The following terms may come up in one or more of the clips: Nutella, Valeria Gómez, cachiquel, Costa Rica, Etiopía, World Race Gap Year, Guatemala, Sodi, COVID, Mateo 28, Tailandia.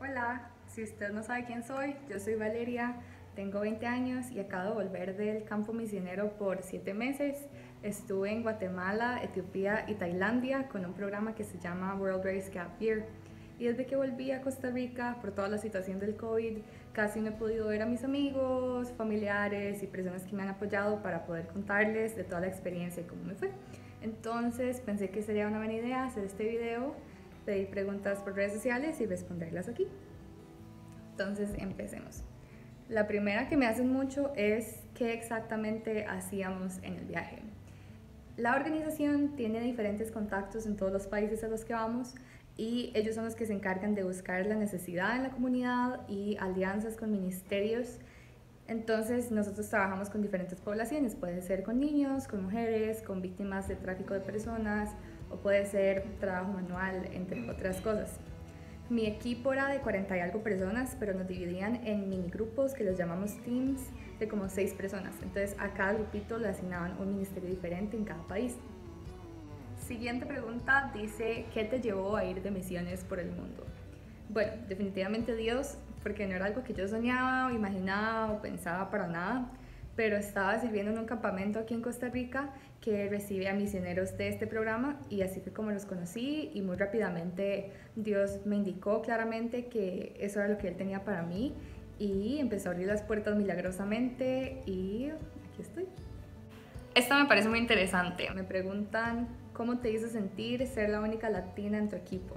Hola, si usted no sabe quién soy, yo soy Valeria, tengo 20 años y acabo de volver del campo misionero por 7 meses. Estuve en Guatemala, Etiopía y Tailandia con un programa que se llama World Race Gap Year. Y desde que volví a Costa Rica, por toda la situación del COVID, casi no he podido ver a mis amigos, familiares y personas que me han apoyado para poder contarles de toda la experiencia y cómo me fue. Entonces pensé que sería una buena idea hacer este video, pedir preguntas por redes sociales y responderlas aquí. Entonces empecemos. La primera que me hacen mucho es ¿qué exactamente hacíamos en el viaje? La organización tiene diferentes contactos en todos los países a los que vamos, y ellos son los que se encargan de buscar la necesidad en la comunidad y alianzas con ministerios. Entonces nosotros trabajamos con diferentes poblaciones, puede ser con niños, con mujeres, con víctimas de tráfico de personas, o puede ser trabajo manual, entre otras cosas. Mi equipo era de 40 y algo personas, pero nos dividían en mini grupos que los llamamos teams de como 6 personas. Entonces a cada grupito le asignaban un ministerio diferente en cada país. Siguiente pregunta dice, ¿qué te llevó a ir de misiones por el mundo? Bueno, definitivamente Dios, porque no era algo que yo soñaba o imaginaba o pensaba para nada, pero estaba sirviendo en un campamento aquí en Costa Rica que recibe a misioneros de este programa, y así fue como los conocí, y muy rápidamente Dios me indicó claramente que eso era lo que Él tenía para mí, y empezó a abrir las puertas milagrosamente y aquí estoy. Esta me parece muy interesante. Me preguntan, ¿cómo te hizo sentir ser la única latina en tu equipo?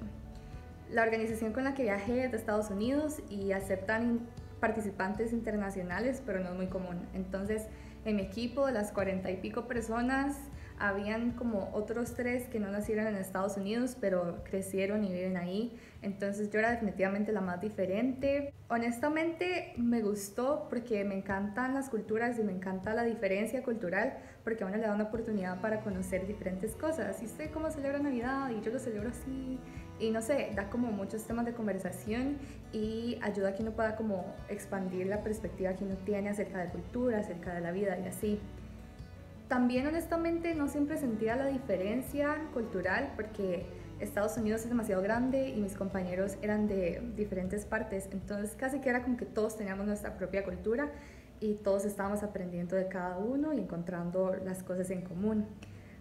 La organización con la que viajé es de Estados Unidos y aceptan participantes internacionales, pero no es muy común. Entonces, en mi equipo, de las 40 y pico personas, habían como otros 3 que no nacieron en Estados Unidos, pero crecieron y viven ahí. Entonces, yo era definitivamente la más diferente. Honestamente, me gustó porque me encantan las culturas y me encanta la diferencia cultural, porque a uno le da una oportunidad para conocer diferentes cosas. Y sé cómo celebra Navidad y yo lo celebro así. Y no sé, da como muchos temas de conversación y ayuda a que uno pueda como expandir la perspectiva que uno tiene acerca de cultura, acerca de la vida y así. También honestamente no siempre sentía la diferencia cultural porque Estados Unidos es demasiado grande y mis compañeros eran de diferentes partes, entonces casi que era como que todos teníamos nuestra propia cultura y todos estábamos aprendiendo de cada uno y encontrando las cosas en común.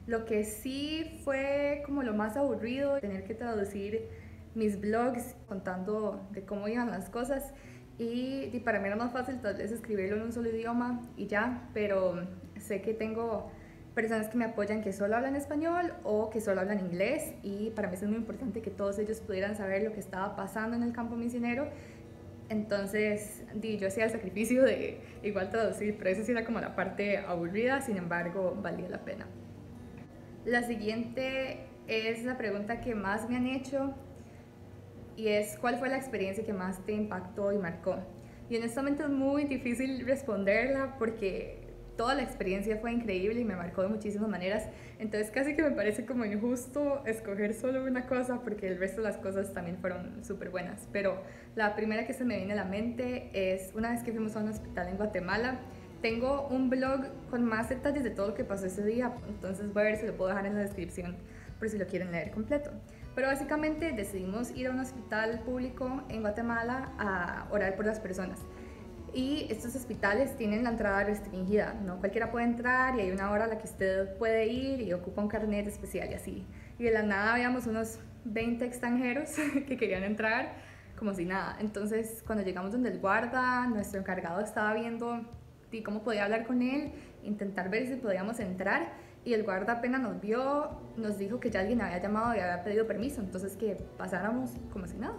Lo que sí fue como lo más aburrido, tener que traducir mis blogs contando de cómo iban las cosas, y para mí era más fácil tal vez escribirlo en un solo idioma y ya, pero sé que tengo personas que me apoyan que solo hablan español o que solo hablan inglés, y para mí es muy importante que todos ellos pudieran saber lo que estaba pasando en el campo misionero. Entonces yo hacía el sacrificio de igual traducir, pero eso sí era como la parte aburrida, sin embargo valía la pena. La siguiente es la pregunta que más me han hecho, y es ¿cuál fue la experiencia que más te impactó y marcó? Y honestamente es muy difícil responderla porque toda la experiencia fue increíble y me marcó de muchísimas maneras, entonces casi que me parece como injusto escoger solo una cosa porque el resto de las cosas también fueron súper buenas. Pero la primera que se me viene a la mente es una vez que fuimos a un hospital en Guatemala. Tengo un blog con más detalles de todo lo que pasó ese día, entonces voy a ver si lo puedo dejar en la descripción por si lo quieren leer completo. Pero básicamente decidimos ir a un hospital público en Guatemala a orar por las personas. Y estos hospitales tienen la entrada restringida, no cualquiera puede entrar, y hay una hora a la que usted puede ir y ocupa un carnet especial y así. Y de la nada habíamos unos 20 extranjeros que querían entrar como si nada. Entonces cuando llegamos donde el guarda, nuestro encargado estaba viendo cómo podía hablar con él, intentar ver si podíamos entrar, y el guarda apenas nos vio, nos dijo que ya alguien había llamado y había pedido permiso, entonces que pasáramos como si nada.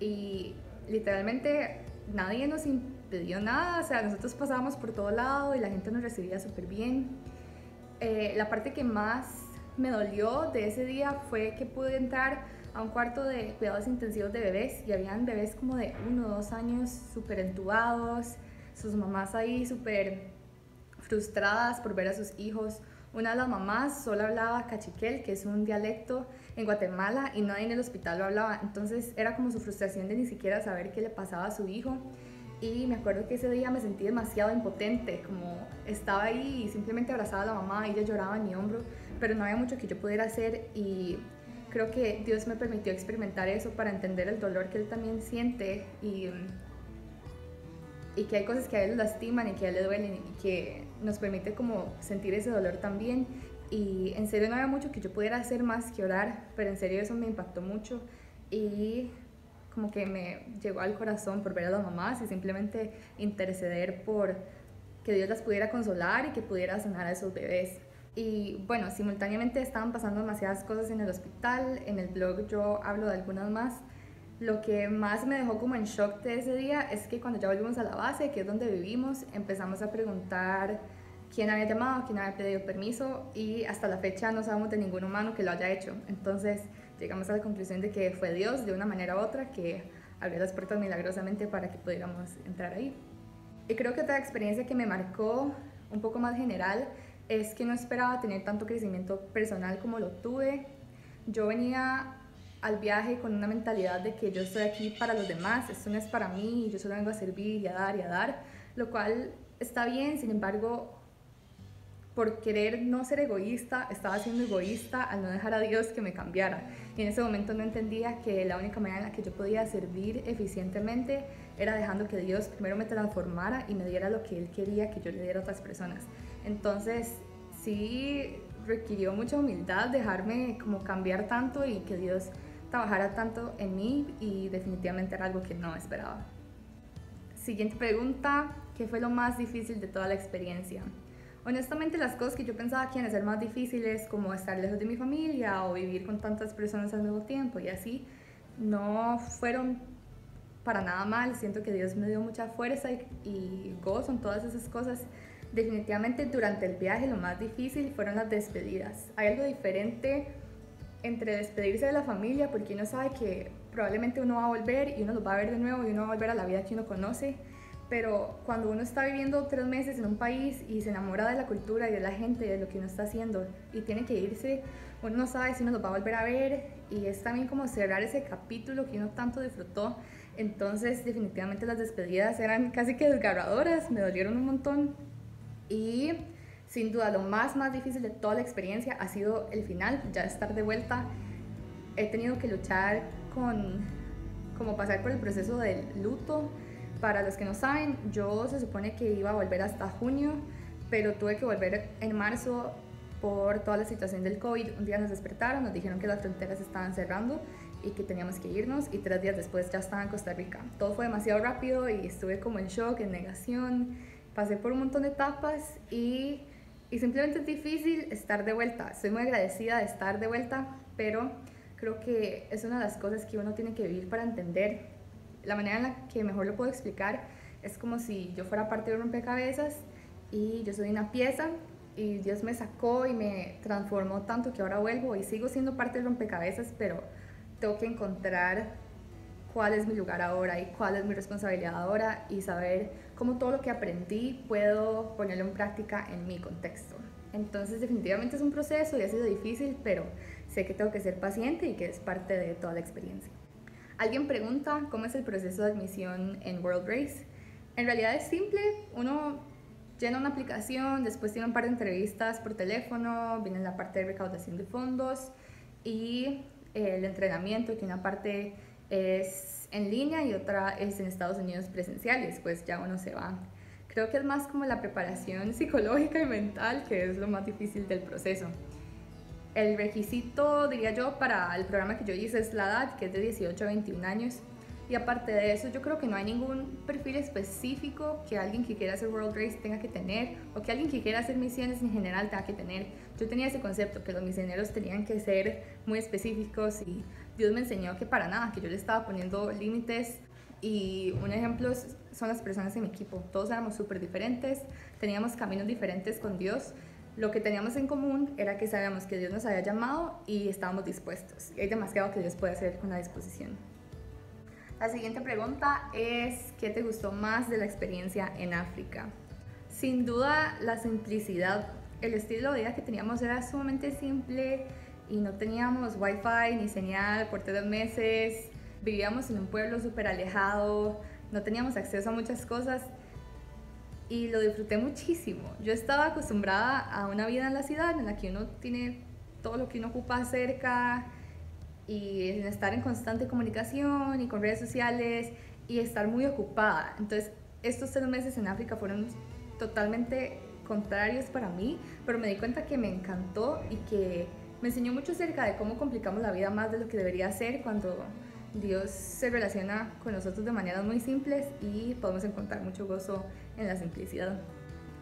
Y literalmente nadie nos dio nada, o sea, nosotros pasábamos por todo lado y la gente nos recibía súper bien. La parte que más me dolió de ese día fue que pude entrar a un cuarto de cuidados intensivos de bebés, y habían bebés como de 1 o 2 años súper entubados, sus mamás ahí súper frustradas por ver a sus hijos. Una de las mamás solo hablaba cachiquel, que es un dialecto en Guatemala, y nadie en el hospital lo hablaba, entonces era como su frustración de ni siquiera saber qué le pasaba a su hijo. Y me acuerdo que ese día me sentí demasiado impotente, como estaba ahí y simplemente abrazaba a la mamá, ella lloraba en mi hombro, pero no había mucho que yo pudiera hacer, y creo que Dios me permitió experimentar eso para entender el dolor que Él también siente y que hay cosas que a Él le lastiman y que a Él le duelen y que nos permite como sentir ese dolor también. Y en serio no había mucho que yo pudiera hacer más que orar, pero en serio eso me impactó mucho y como que me llegó al corazón por ver a las mamás y simplemente interceder por que Dios las pudiera consolar y que pudiera sanar a esos bebés. Y bueno, simultáneamente estaban pasando demasiadas cosas en el hospital, en el blog yo hablo de algunas más. Lo que más me dejó como en shock de ese día es que cuando ya volvimos a la base, que es donde vivimos, empezamos a preguntar quién había llamado, quién había pedido permiso y hasta la fecha no sabemos de ningún humano que lo haya hecho. Entonces llegamos a la conclusión de que fue Dios de una manera u otra que abrió las puertas milagrosamente para que pudiéramos entrar ahí. Y creo que otra experiencia que me marcó un poco más general es que no esperaba tener tanto crecimiento personal como lo tuve. Yo venía al viaje con una mentalidad de que yo estoy aquí para los demás, esto no es para mí, yo solo vengo a servir y a dar y a dar, lo cual está bien, sin embargo, por querer no ser egoísta, estaba siendo egoísta al no dejar a Dios que me cambiara. Y en ese momento no entendía que la única manera en la que yo podía servir eficientemente era dejando que Dios primero me transformara y me diera lo que Él quería que yo le diera a otras personas. Entonces, sí requirió mucha humildad dejarme como cambiar tanto y que Dios trabajara tanto en mí y definitivamente era algo que no esperaba. Siguiente pregunta, ¿qué fue lo más difícil de toda la experiencia? Honestamente, las cosas que yo pensaba que iban a ser más difíciles, como estar lejos de mi familia o vivir con tantas personas al mismo tiempo y así, no fueron para nada mal. Siento que Dios me dio mucha fuerza y gozo en todas esas cosas. Definitivamente, durante el viaje lo más difícil fueron las despedidas. Hay algo diferente entre despedirse de la familia, porque uno sabe que probablemente uno va a volver y uno los va a ver de nuevo y uno va a volver a la vida que uno conoce. Pero cuando uno está viviendo 3 meses en un país y se enamora de la cultura y de la gente y de lo que uno está haciendo y tiene que irse, uno no sabe si uno lo va a volver a ver y es también como cerrar ese capítulo que uno tanto disfrutó. Entonces definitivamente las despedidas eran casi que desgarradoras, me dolieron un montón y sin duda lo más difícil de toda la experiencia ha sido el final, ya estar de vuelta. He tenido que luchar como pasar por el proceso del luto. Para los que no saben, yo se supone que iba a volver hasta junio, pero tuve que volver en marzo por toda la situación del COVID. Un día nos despertaron, nos dijeron que las fronteras estaban cerrando y que teníamos que irnos y 3 días después ya estaba en Costa Rica. Todo fue demasiado rápido y estuve como en shock, en negación, pasé por un montón de etapas y simplemente es difícil estar de vuelta. Soy muy agradecida de estar de vuelta, pero creo que es una de las cosas que uno tiene que vivir para entender. La manera en la que mejor lo puedo explicar es como si yo fuera parte de un rompecabezas y yo soy una pieza y Dios me sacó y me transformó tanto que ahora vuelvo y sigo siendo parte del rompecabezas, pero tengo que encontrar cuál es mi lugar ahora y cuál es mi responsabilidad ahora y saber cómo todo lo que aprendí puedo ponerlo en práctica en mi contexto. Entonces definitivamente es un proceso y ha sido difícil, pero sé que tengo que ser paciente y que es parte de toda la experiencia. Alguien pregunta cómo es el proceso de admisión en World Race. En realidad es simple, uno llena una aplicación, después tiene un par de entrevistas por teléfono, viene la parte de recaudación de fondos y el entrenamiento, que una parte es en línea y otra es en Estados Unidos presencial y después ya uno se va. Creo que es más como la preparación psicológica y mental que es lo más difícil del proceso. El requisito, diría yo, para el programa que yo hice es la edad, que es de 18 a 21 años. Y aparte de eso, yo creo que no hay ningún perfil específico que alguien que quiera hacer World Race tenga que tener o que alguien que quiera hacer misiones en general tenga que tener. Yo tenía ese concepto, que los misioneros tenían que ser muy específicos y Dios me enseñó que para nada, que yo le estaba poniendo límites. Y un ejemplo son las personas en mi equipo. Todos éramos súper diferentes, teníamos caminos diferentes con Dios. Lo que teníamos en común era que sabíamos que Dios nos había llamado y estábamos dispuestos. Hay demasiado que Dios puede hacer con la disposición. La siguiente pregunta es, ¿qué te gustó más de la experiencia en África? Sin duda, la simplicidad. El estilo de vida que teníamos era sumamente simple y no teníamos wifi ni señal por 3 meses. Vivíamos en un pueblo súper alejado, no teníamos acceso a muchas cosas. Y lo disfruté muchísimo. Yo estaba acostumbrada a una vida en la ciudad en la que uno tiene todo lo que uno ocupa cerca y en estar en constante comunicación y con redes sociales y estar muy ocupada. Entonces, estos 3 meses en África fueron totalmente contrarios para mí, pero me di cuenta que me encantó y que me enseñó mucho acerca de cómo complicamos la vida más de lo que debería ser cuando Dios se relaciona con nosotros de maneras muy simples y podemos encontrar mucho gozo en la simplicidad.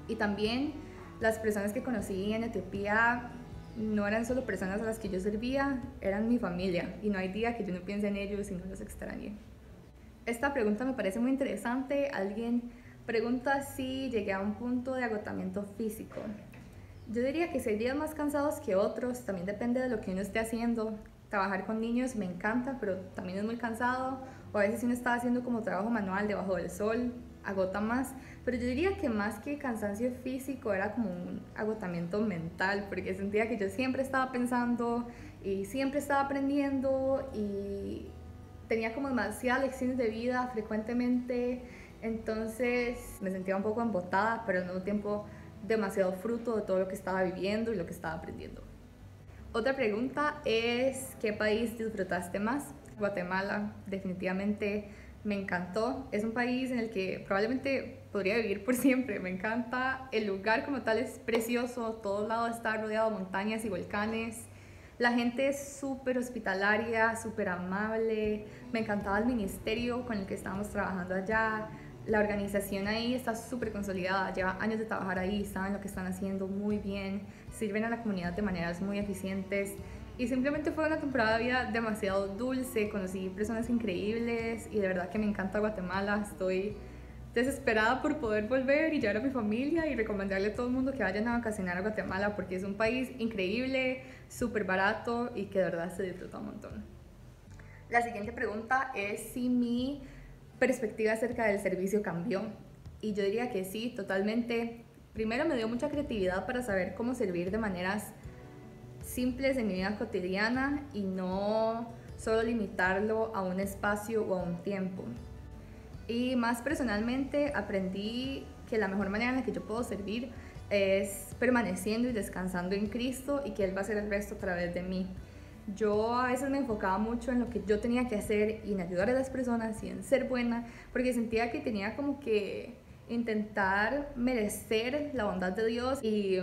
Y también las personas que conocí en Etiopía no eran solo personas a las que yo servía, eran mi familia, y no hay día que yo no piense en ellos y no los extrañe. Esta pregunta me parece muy interesante. Alguien pregunta si llegué a un punto de agotamiento físico. Yo diría que sí, hay días más cansados que otros, también depende de lo que uno esté haciendo. Trabajar con niños me encanta, pero también es muy cansado, o a veces uno está haciendo como trabajo manual debajo del sol, agota más. Pero yo diría que más que cansancio físico era como un agotamiento mental, porque sentía que yo siempre estaba pensando y siempre estaba aprendiendo y tenía como demasiadas lecciones de vida frecuentemente. Entonces me sentía un poco embotada, pero al mismo tiempo demasiado fruto de todo lo que estaba viviendo y lo que estaba aprendiendo. Otra pregunta es, ¿qué país disfrutaste más? Guatemala, definitivamente. Me encantó, es un país en el que probablemente podría vivir por siempre, me encanta. El lugar como tal es precioso, todo lado está rodeado de montañas y volcanes. La gente es súper hospitalaria, súper amable. Me encantaba el ministerio con el que estábamos trabajando allá. La organización ahí está súper consolidada, lleva años de trabajar ahí, saben lo que están haciendo muy bien, sirven a la comunidad de maneras muy eficientes. Y simplemente fue una temporada de vida demasiado dulce, conocí personas increíbles y de verdad que me encanta Guatemala. Estoy desesperada por poder volver y llevar a mi familia y recomendarle a todo el mundo que vayan a vacacionar a Guatemala, porque es un país increíble, súper barato y que de verdad se disfruta un montón. La siguiente pregunta es si mi perspectiva acerca del servicio cambió, y yo diría que sí, totalmente. Primero me dio mucha creatividad para saber cómo servir de maneras simples en mi vida cotidiana y no solo limitarlo a un espacio o a un tiempo. Y más personalmente aprendí que la mejor manera en la que yo puedo servir es permaneciendo y descansando en Cristo, y que Él va a hacer el resto a través de mí. Yo a veces me enfocaba mucho en lo que yo tenía que hacer y en ayudar a las personas y en ser buena, porque sentía que tenía como que intentar merecer la bondad de Dios, y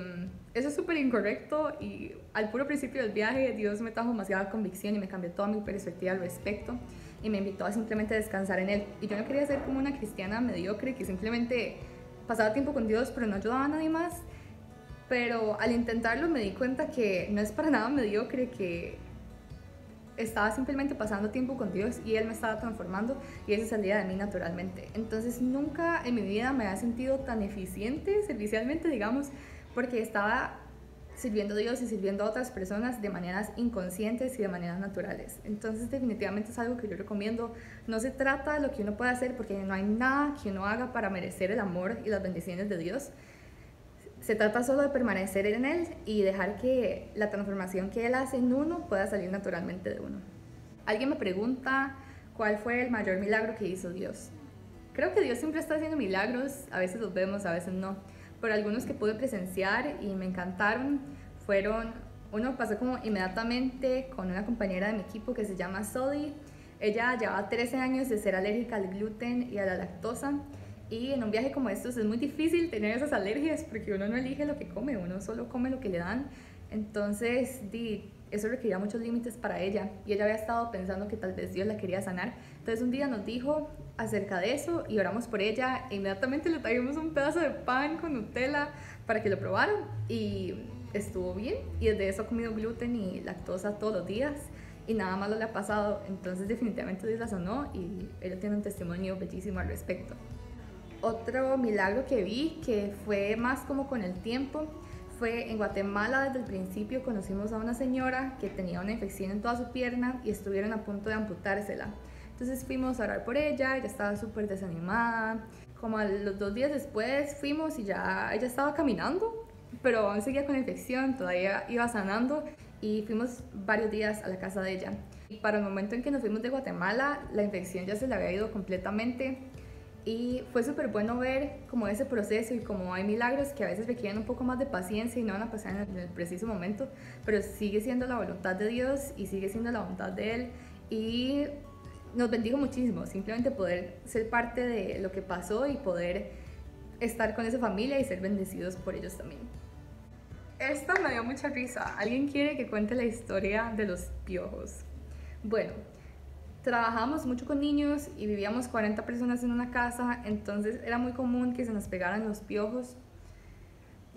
eso es súper incorrecto. Y al puro principio del viaje Dios me trajo demasiada convicción y me cambió toda mi perspectiva al respecto y me invitó a simplemente descansar en Él. Y yo no quería ser como una cristiana mediocre que simplemente pasaba tiempo con Dios pero no ayudaba a nadie más, pero al intentarlo me di cuenta que no es para nada mediocre, que estaba simplemente pasando tiempo con Dios y Él me estaba transformando y eso salía de mí naturalmente. Entonces nunca en mi vida me había sentido tan eficiente servicialmente, digamos, porque estaba sirviendo a Dios y sirviendo a otras personas de maneras inconscientes y de maneras naturales. Entonces definitivamente es algo que yo recomiendo. No se trata de lo que uno puede hacer, porque no hay nada que uno haga para merecer el amor y las bendiciones de Dios. Se trata solo de permanecer en Él y dejar que la transformación que Él hace en uno pueda salir naturalmente de uno. Alguien me pregunta cuál fue el mayor milagro que hizo Dios. Creo que Dios siempre está haciendo milagros, a veces los vemos, a veces no. Pero algunos que pude presenciar y me encantaron fueron, uno pasó como inmediatamente con una compañera de mi equipo que se llama Sodi. Ella llevaba 13 años de ser alérgica al gluten y a la lactosa. Y en un viaje como estos es muy difícil tener esas alergias, porque uno no elige lo que come, uno solo come lo que le dan. Entonces eso requería muchos límites para ella, y ella había estado pensando que tal vez Dios la quería sanar. Entonces un día nos dijo acerca de eso y oramos por ella e inmediatamente le trajimos un pedazo de pan con Nutella para que lo probaran, y estuvo bien, y desde eso ha comido gluten y lactosa todos los días y nada malo le ha pasado. Entonces definitivamente Dios la sanó y ella tiene un testimonio bellísimo al respecto. Otro milagro que vi, que fue más como con el tiempo, fue en Guatemala. Desde el principio conocimos a una señora que tenía una infección en toda su pierna y estuvieron a punto de amputársela. Entonces fuimos a orar por ella, ella estaba súper desanimada. Como a los 2 días después fuimos y ya ella estaba caminando, pero aún seguía con la infección, todavía iba sanando, y fuimos varios días a la casa de ella. Y para el momento en que nos fuimos de Guatemala, la infección ya se le había ido completamente. Y fue súper bueno ver como ese proceso y como hay milagros que a veces requieren un poco más de paciencia y no van a pasar en el preciso momento, pero sigue siendo la voluntad de Dios y sigue siendo la voluntad de Él, y nos bendijo muchísimo simplemente poder ser parte de lo que pasó y poder estar con esa familia y ser bendecidos por ellos también. Esta me dio mucha risa. ¿Alguien quiere que cuente la historia de los piojos? Bueno, trabajábamos mucho con niños y vivíamos 40 personas en una casa, entonces era muy común que se nos pegaran los piojos.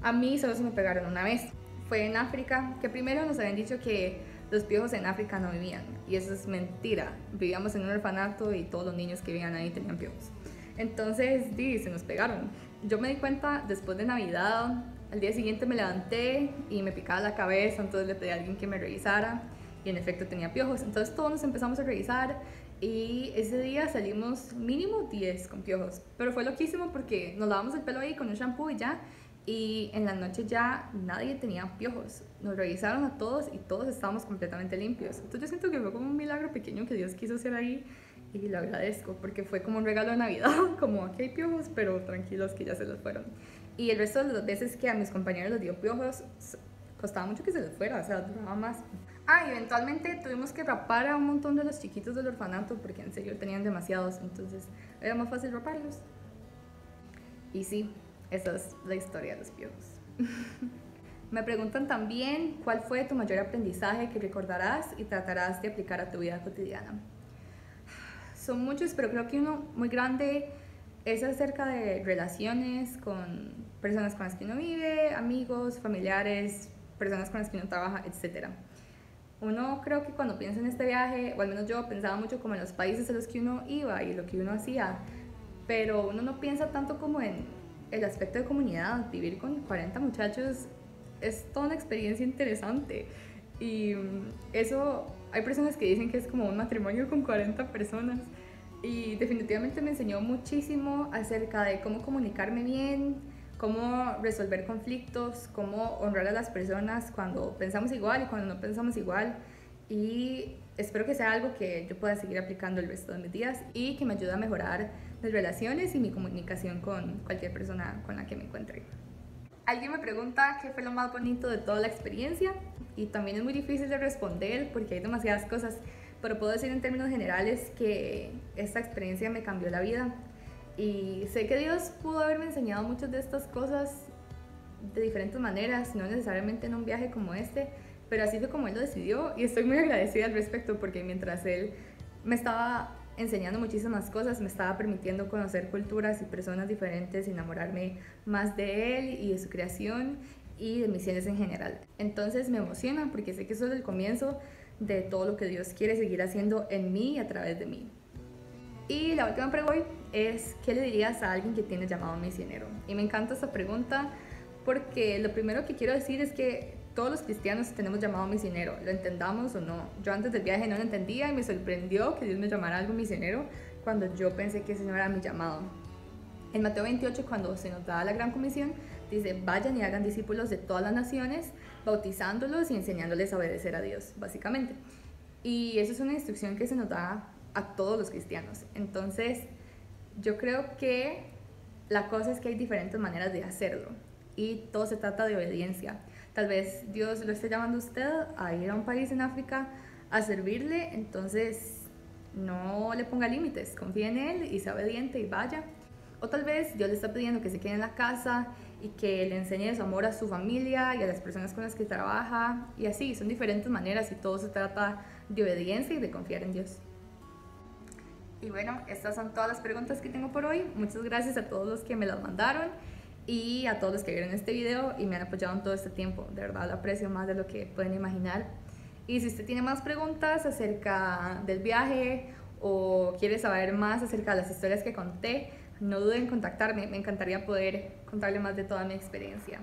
A mí solo se me pegaron una vez. Fue en África, que primero nos habían dicho que los piojos en África no vivían, y eso es mentira. Vivíamos en un orfanato y todos los niños que vivían ahí tenían piojos. Entonces, sí, se nos pegaron. Yo me di cuenta después de Navidad. Al día siguiente me levanté y me picaba la cabeza, entonces le pedí a alguien que me revisara y en efecto tenía piojos. Entonces todos nos empezamos a revisar y ese día salimos mínimo 10 con piojos. Pero fue loquísimo porque nos lavamos el pelo ahí con un shampoo y ya, y en la noche ya nadie tenía piojos. Nos revisaron a todos y todos estábamos completamente limpios. Entonces yo siento que fue como un milagro pequeño que Dios quiso hacer ahí y lo agradezco porque fue como un regalo de Navidad, como aquí hay piojos, pero tranquilos que ya se los fueron. Y el resto de las veces que a mis compañeros les dio piojos, costaba mucho que se les fuera, o sea, duraba más. Ah, y eventualmente tuvimos que rapar a un montón de los chiquitos del orfanato, porque en serio tenían demasiados, entonces era más fácil raparlos. Y sí, esa es la historia de los piojos. Me preguntan también, ¿cuál fue tu mayor aprendizaje que recordarás y tratarás de aplicar a tu vida cotidiana? Son muchos, pero creo que uno muy grande es acerca de relaciones con personas con las que uno vive, amigos, familiares, personas con las que uno trabaja, etc. Uno creo que cuando piensa en este viaje, o al menos yo pensaba mucho como en los países a los que uno iba y lo que uno hacía, pero uno no piensa tanto como en el aspecto de comunidad. Vivir con 40 muchachos es toda una experiencia interesante, y eso hay personas que dicen que es como un matrimonio con 40 personas. Y definitivamente me enseñó muchísimo acerca de cómo comunicarme bien, cómo resolver conflictos, cómo honrar a las personas cuando pensamos igual y cuando no pensamos igual. Y espero que sea algo que yo pueda seguir aplicando el resto de mis días y que me ayude a mejorar mis relaciones y mi comunicación con cualquier persona con la que me encuentre. Alguien me pregunta qué fue lo más bonito de toda la experiencia, y también es muy difícil de responder porque hay demasiadas cosas, pero puedo decir en términos generales que esta experiencia me cambió la vida, y sé que Dios pudo haberme enseñado muchas de estas cosas de diferentes maneras, no necesariamente en un viaje como este, pero así fue como Él lo decidió, y estoy muy agradecida al respecto porque mientras Él me estaba enseñando muchísimas cosas, me estaba permitiendo conocer culturas y personas diferentes, enamorarme más de Él y de su creación y de misiones en general. Entonces me emociona porque sé que eso es el comienzo de todo lo que Dios quiere seguir haciendo en mí y a través de mí. Y la última pregunta hoy es, ¿qué le dirías a alguien que tiene llamado misionero? Y me encanta esta pregunta porque lo primero que quiero decir es que todos los cristianos tenemos llamado misionero, lo entendamos o no. Yo antes del viaje no lo entendía y me sorprendió que Dios me llamara algo misionero cuando yo pensé que ese no era mi llamado. En Mateo 28, cuando se nos da la gran comisión, dice, vayan y hagan discípulos de todas las naciones, bautizándolos y enseñándoles a obedecer a Dios, básicamente. Y eso es una instrucción que se nos da a todos los cristianos. Entonces, yo creo que la cosa es que hay diferentes maneras de hacerlo y todo se trata de obediencia. Tal vez Dios lo esté llamando a usted a ir a un país en África a servirle, entonces no le ponga límites, confíe en Él y sea obediente y vaya. O tal vez Dios le está pidiendo que se quede en la casa y que le enseñe su amor a su familia y a las personas con las que trabaja, y así, son diferentes maneras y todo se trata de obediencia y de confiar en Dios. Y bueno, estas son todas las preguntas que tengo por hoy. Muchas gracias a todos los que me las mandaron y a todos los que vieron este video y me han apoyado en todo este tiempo. De verdad lo aprecio más de lo que pueden imaginar. Y si usted tiene más preguntas acerca del viaje o quiere saber más acerca de las historias que conté, no duden en contactarme. Me encantaría poder contarle más de toda mi experiencia.